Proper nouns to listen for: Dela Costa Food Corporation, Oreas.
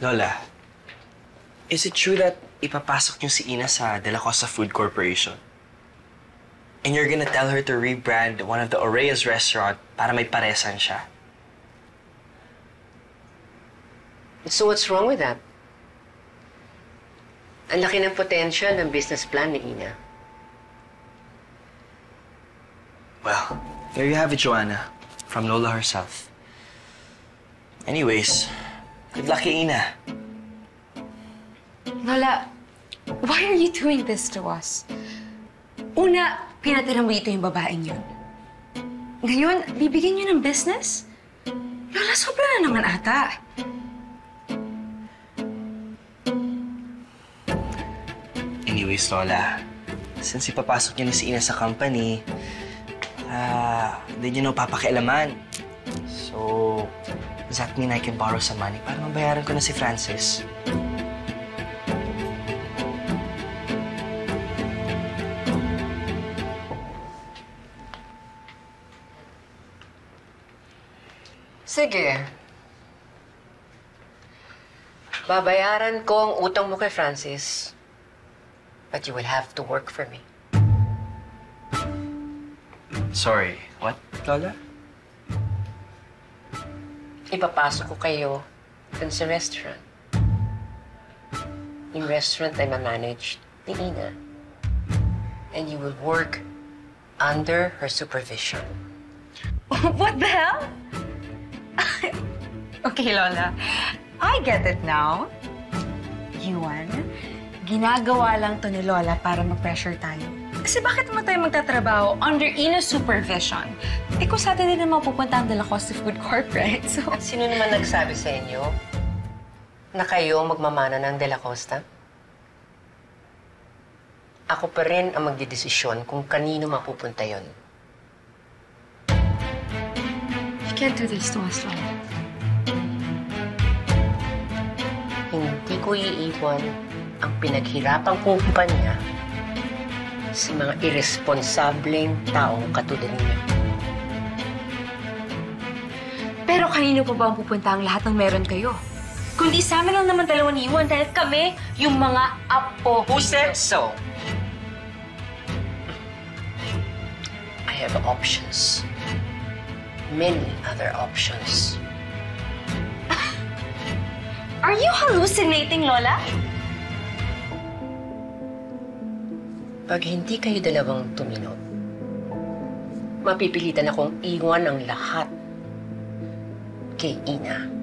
Lola, is it true that ipapasok niyo si Ina sa Dela Costa Food Corporation? And you're gonna tell her to rebrand one of the Oreas restaurant para may paresan siya? So what's wrong with that? Ang laki ng potential ng business plan ni Ina. Well, there you have it, Joanna. From Lola herself. Anyways, good luck, Ina. Lola, why are you doing this to us? Una, pinatira mo dito yung babaeng yun. Ngayon, bibigyan niyo ng business? Lola, sobra na naman ata. Anyways, Lola, since ipapasok niyo na si Ina sa company, hindi niyo na papakialaman. So, does that mean I can borrow some money para mabayaran ko na si Francis? Sige. Babayaran ko ang utang mo kay Francis. But you will have to work for me. Sorry, what, Lola? Ipapasok ko kayo dun sa restaurant. Yung restaurant ay managed ni Ina. And you will work under her supervision. What the hell? Okay, Lola. I get it now. Yuan, ginagawa lang to ni Lola para mag-pressure tayo. Kasi bakit naman tayo magtatrabaho under Ina's supervision? Eh kung sa atin din naman pupunta ang Dela Costa Food Corporate, so... At sino naman nagsabi sa inyo na kayo magmamana ng Dela Costa? Ako pa rin ang magdidesisyon kung kanino mapupunta yon. You can't do this to us, Lola. Hindi ko iiwan ang pinaghirapang kumpanya sa mga irresponsableng taong katulad niya. Pero kanino pa ba ang pupunta ang lahat ng meron kayo? Kundi sa amin lang naman dalawa ni Iwan dahil kami yung mga apo. Who said so? I have options. Many other options. Are you hallucinating, Lola? Pag hindi kayo dalawang tuminod, mapipilitan akong iwan ang lahat kay Ina.